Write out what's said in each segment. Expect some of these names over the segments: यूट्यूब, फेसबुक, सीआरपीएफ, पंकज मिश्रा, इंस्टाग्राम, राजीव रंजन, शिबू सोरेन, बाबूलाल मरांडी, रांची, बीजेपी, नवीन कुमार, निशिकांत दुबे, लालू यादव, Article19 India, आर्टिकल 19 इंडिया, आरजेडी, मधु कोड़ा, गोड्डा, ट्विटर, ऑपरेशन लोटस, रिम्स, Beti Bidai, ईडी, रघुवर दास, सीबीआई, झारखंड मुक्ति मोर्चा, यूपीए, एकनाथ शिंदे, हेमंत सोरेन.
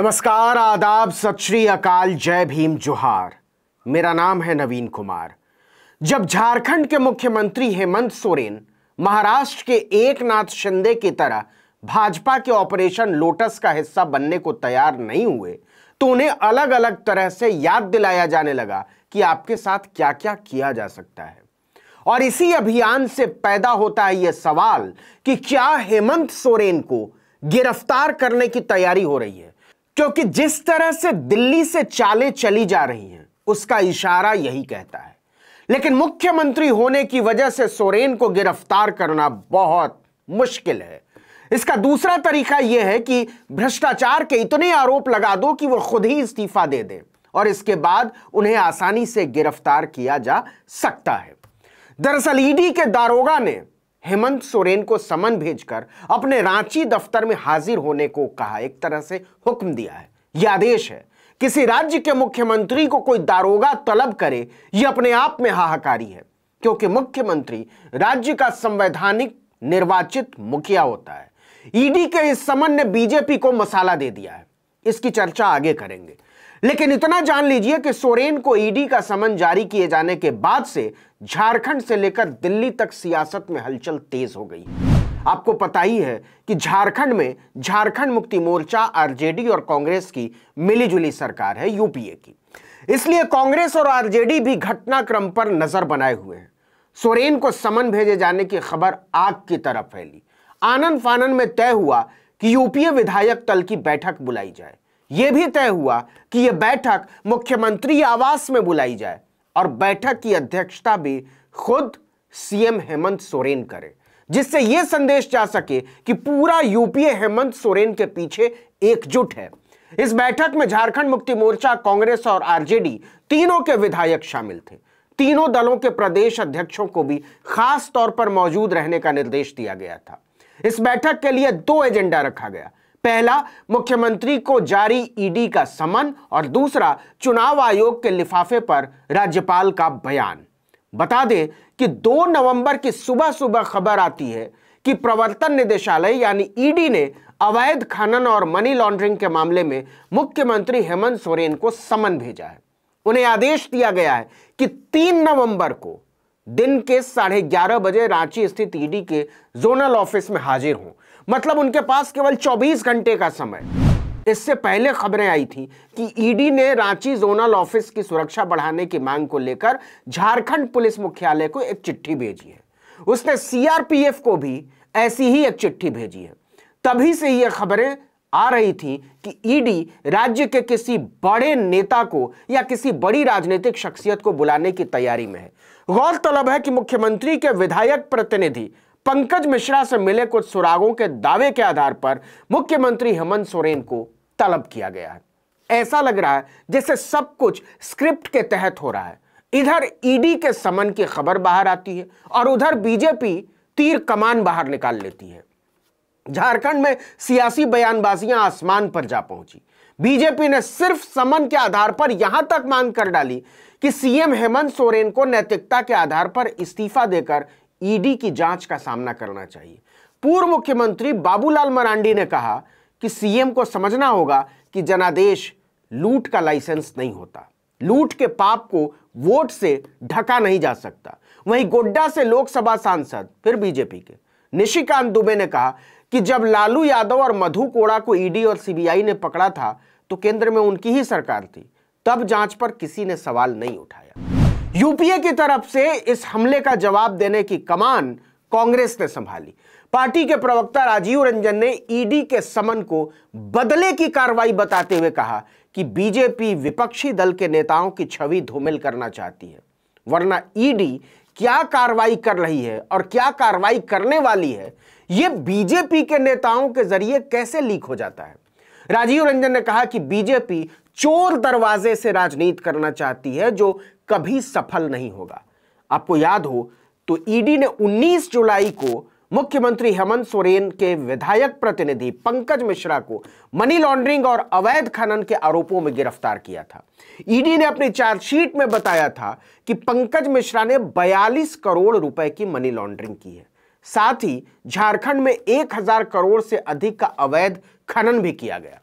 नमस्कार, आदाब, सत श्री अकाल, जय भीम, जोहार। मेरा नाम है नवीन कुमार। जब झारखंड के मुख्यमंत्री हेमंत सोरेन महाराष्ट्र के एकनाथ शिंदे की तरह भाजपा के ऑपरेशन लोटस का हिस्सा बनने को तैयार नहीं हुए तो उन्हें अलग अलग तरह से याद दिलाया जाने लगा कि आपके साथ क्या क्या किया जा सकता है। और इसी अभियान से पैदा होता है यह सवाल कि क्या हेमंत सोरेन को गिरफ्तार करने की तैयारी हो रही है, क्योंकि जिस तरह से दिल्ली से चालें चली जा रही हैं उसका इशारा यही कहता है। लेकिन मुख्यमंत्री होने की वजह से सोरेन को गिरफ्तार करना बहुत मुश्किल है। इसका दूसरा तरीका यह है कि भ्रष्टाचार के इतने आरोप लगा दो कि वो खुद ही इस्तीफा दे दें और इसके बाद उन्हें आसानी से गिरफ्तार किया जा सकता है। दरअसल ईडी के दारोगा ने हेमंत सोरेन को समन भेजकर अपने रांची दफ्तर में हाजिर होने को कहा, एक तरह से हुक्म दिया है। यह आदेश है। किसी राज्य के मुख्यमंत्री को कोई दारोगा तलब करे यह अपने आप में हाहाकारी है, क्योंकि मुख्यमंत्री राज्य का संवैधानिक निर्वाचित मुखिया होता है। ईडी के इस समन ने बीजेपी को मसाला दे दिया है, इसकी चर्चा आगे करेंगे। लेकिन इतना जान लीजिए कि सोरेन को ईडी का समन जारी किए जाने के बाद से झारखंड से लेकर दिल्ली तक सियासत में हलचल तेज हो गई। आपको पता ही है कि झारखंड में झारखंड मुक्ति मोर्चा, आरजेडी और कांग्रेस की मिलीजुली सरकार है, यूपीए की। इसलिए कांग्रेस और आरजेडी भी घटनाक्रम पर नजर बनाए हुए हैं। सोरेन को समन भेजे जाने की खबर आग की तरह फैली। आनन फानन में तय हुआ कि यूपीए विधायक दल की बैठक बुलाई जाए। यह भी तय हुआ कि यह बैठक मुख्यमंत्री आवास में बुलाई जाए और बैठक की अध्यक्षता भी खुद सीएम हेमंत सोरेन करें, जिससे यह संदेश जा सके कि पूरा यूपीए हेमंत सोरेन के पीछे एकजुट है। इस बैठक में झारखंड मुक्ति मोर्चा, कांग्रेस और आरजेडी तीनों के विधायक शामिल थे। तीनों दलों के प्रदेश अध्यक्षों को भी खास तौर पर मौजूद रहने का निर्देश दिया गया था। इस बैठक के लिए दो एजेंडा रखा गया। पहला, मुख्यमंत्री को जारी ईडी का समन और दूसरा, चुनाव आयोग के लिफाफे पर राज्यपाल का बयान। बता दें कि 2 नवंबर की सुबह सुबह खबर आती है कि प्रवर्तन निदेशालय यानी ईडी ने अवैध खनन और मनी लॉन्ड्रिंग के मामले में मुख्यमंत्री हेमंत सोरेन को समन भेजा है। उन्हें आदेश दिया गया है कि 3 नवंबर को दिन के 11:30 बजे रांची स्थित ईडी के जोनल ऑफिस में हाजिर हों। मतलब उनके पास केवल 24 घंटे का समय। इससे पहले खबरें आई थी कि ईडी ने रांची जोनल ऑफिस की सुरक्षा बढ़ाने की मांग को लेकर झारखंड पुलिस मुख्यालय को एक चिट्ठी भेजी है। उसने सीआरपीएफ को भी ऐसी ही एक चिट्ठी भेजी है। तभी से ये खबरें आ रही थी कि ईडी राज्य के किसी बड़े नेता को या किसी बड़ी राजनीतिक शख्सियत को बुलाने की तैयारी में है। गौरतलब है कि मुख्यमंत्री के विधायक प्रतिनिधि पंकज मिश्रा से मिले कुछ सुरागों के दावे के आधार पर मुख्यमंत्री हेमंत सोरेन को तलब किया गया है। ऐसा लग रहा है जैसे सब कुछ स्क्रिप्ट के तहत हो रहा है। इधर ईडी के समन की खबर बाहर आती है और उधर बीजेपी तीर कमान बाहर निकाल लेती है। झारखंड में सियासी बयानबाजियां आसमान पर जा पहुंची। बीजेपी ने सिर्फ समन के आधार पर यहां तक मांग कर डाली कि सीएम हेमंत सोरेन को नैतिकता के आधार पर इस्तीफा देकर ईडी की जांच का सामना करना चाहिए। पूर्व मुख्यमंत्री बाबूलाल मरांडी ने कहा कि सीएम को समझना होगा कि जनादेश लूट का लाइसेंस नहीं होता। लूट के पाप को वोट से ढका नहीं जा सकता। वहीं गोड्डा से लोकसभा सांसद फिर बीजेपी के निशिकांत दुबे ने कहा कि जब लालू यादव और मधु कोड़ा को ईडी और सीबीआई ने पकड़ा था तो केंद्र में उनकी ही सरकार थी, तब जांच पर किसी ने सवाल नहीं उठाया। यूपीए की तरफ से इस हमले का जवाब देने की कमान कांग्रेस ने संभाली। पार्टी के प्रवक्ता राजीव रंजन ने ईडी के समन को बदले की कार्रवाई बताते हुए कहा कि बीजेपी विपक्षी दल के नेताओं की छवि धूमिल करना चाहती है, वरना ईडी क्या कार्रवाई कर रही है और क्या कार्रवाई करने वाली है यह बीजेपी के नेताओं के जरिए कैसे लीक हो जाता है। राजीव रंजन ने कहा कि बीजेपी चोर दरवाजे से राजनीति करना चाहती है जो कभी सफल नहीं होगा। आपको याद हो तो ईडी ने 19 जुलाई को मुख्यमंत्री हेमंत सोरेन के विधायक प्रतिनिधि पंकज मिश्रा को मनी लॉन्ड्रिंग और अवैध खनन के आरोपों में गिरफ्तार किया था। ईडी ने अपनी चार्जशीट में बताया था कि पंकज मिश्रा ने 42 करोड़ रुपए की मनी लॉन्ड्रिंग की है। साथ ही झारखंड में 1000 करोड़ से अधिक का अवैध खनन भी किया गया।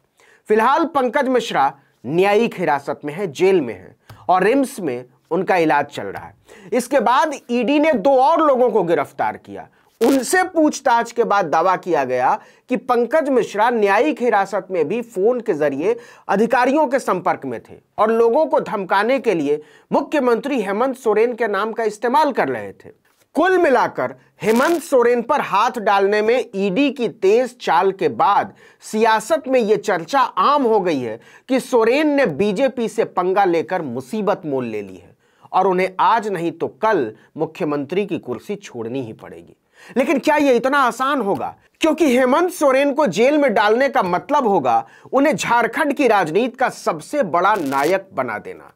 फिलहाल पंकज मिश्रा न्यायिक हिरासत में है, जेल में है और रिम्स में उनका इलाज चल रहा है। इसके बाद ईडी ने 2 और लोगों को गिरफ्तार किया। उनसे पूछताछ के बाद दावा किया गया कि पंकज मिश्रा न्यायिक हिरासत में भी फोन के जरिए अधिकारियों के संपर्क में थे और लोगों को धमकाने के लिए मुख्यमंत्री हेमंत सोरेन के नाम का इस्तेमाल कर रहे थे। कुल मिलाकर हेमंत सोरेन पर हाथ डालने में ईडी की तेज चाल के बाद सियासत में यह चर्चा आम हो गई है कि सोरेन ने बीजेपी से पंगा लेकर मुसीबत मोल ले ली है और उन्हें आज नहीं तो कल मुख्यमंत्री की कुर्सी छोड़नी ही पड़ेगी। लेकिन क्या यह इतना आसान होगा? क्योंकि हेमंत सोरेन को जेल में डालने का मतलब होगा उन्हें झारखंड की राजनीति का सबसे बड़ा नायक बना देना।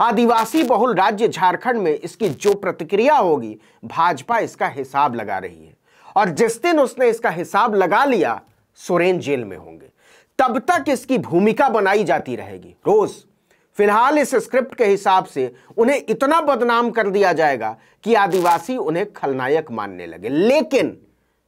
आदिवासी बहुल राज्य झारखंड में इसकी जो प्रतिक्रिया होगी, भाजपा इसका हिसाब लगा रही है और जिस दिन उसने इसका हिसाब लगा लिया, सोरेन जेल में होंगे। तब तक इसकी भूमिका बनाई जाती रहेगी रोज। फिलहाल इस स्क्रिप्ट के हिसाब से उन्हें इतना बदनाम कर दिया जाएगा कि आदिवासी उन्हें खलनायक मानने लगे। लेकिन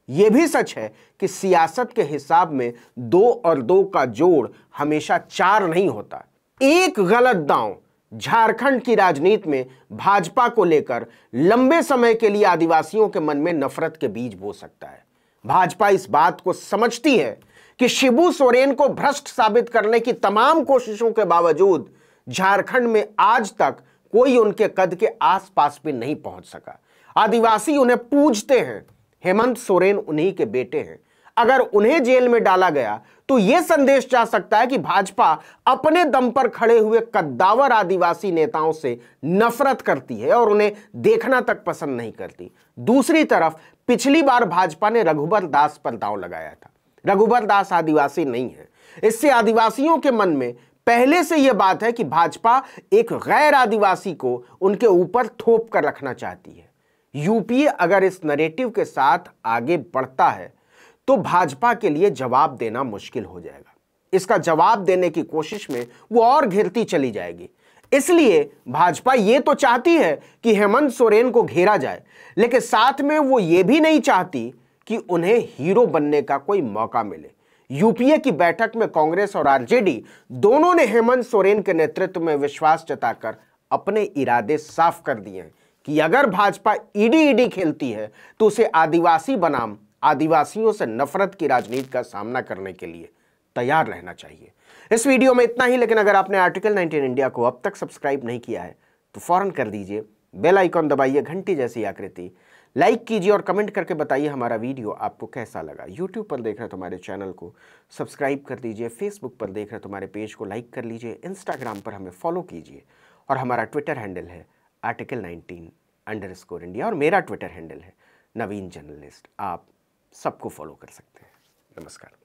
यह भी सच है कि सियासत के हिसाब में 2 और 2 का जोड़ हमेशा 4 नहीं होता। एक गलत दांव झारखंड की राजनीति में भाजपा को लेकर लंबे समय के लिए आदिवासियों के मन में नफरत के बीज बो सकता है। भाजपा इस बात को समझती है कि शिबू सोरेन को भ्रष्ट साबित करने की तमाम कोशिशों के बावजूद झारखंड में आज तक कोई उनके कद के आसपास भी नहीं पहुंच सका। आदिवासी उन्हें पूजते हैं, हेमंत सोरेन उन्हीं के बेटे हैं। अगर उन्हें जेल में डाला गया तो यह संदेश जा सकता है कि भाजपा अपने दम पर खड़े हुए कद्दावर आदिवासी नेताओं से नफरत करती है और उन्हें देखना तक पसंद नहीं करती। दूसरी तरफ पिछली बार भाजपा ने रघुवर दास पर दांव लगाया था। रघुवर दास आदिवासी नहीं है। इससे आदिवासियों के मन में पहले से यह बात है कि भाजपा एक गैर आदिवासी को उनके ऊपर थोप कर रखना चाहती है। यूपीए अगर इस नरेटिव के साथ आगे बढ़ता है तो भाजपा के लिए जवाब देना मुश्किल हो जाएगा। इसका जवाब देने की कोशिश में वो और घिरती चली जाएगी। इसलिए भाजपा ये तो चाहती है कि हेमंत सोरेन को घेरा जाए, लेकिन साथ में वो ये भी नहीं चाहती कि उन्हें हीरो बनने का कोई मौका मिले। यूपीए की बैठक में कांग्रेस और आरजेडी दोनों ने हेमंत सोरेन के नेतृत्व में विश्वास जताकर अपने इरादे साफ कर दिए हैं कि अगर भाजपा ईडी खेलती है तो उसे आदिवासी बनाम आदिवासियों से नफरत की राजनीति का सामना करने के लिए तैयार रहना चाहिए। इस वीडियो में इतना ही, लेकिन अगर आपने आर्टिकल 19 इंडिया को अब तक सब्सक्राइब नहीं किया है तो फौरन कर दीजिए। बेल आइकॉन दबाइए, घंटी जैसी आकृति, लाइक कीजिए और कमेंट करके बताइए हमारा वीडियो आपको कैसा लगा। यूट्यूब पर देख रहे तो हमारे चैनल को सब्सक्राइब कर दीजिए, फेसबुक पर देख रहे तो हमारे पेज को लाइक कर लीजिए, इंस्टाग्राम पर हमें फॉलो कीजिए और हमारा ट्विटर हैंडल है article19_India और मेरा ट्विटर हैंडल है नवीन जर्नलिस्ट। आप सबको फॉलो कर सकते हैं। नमस्कार।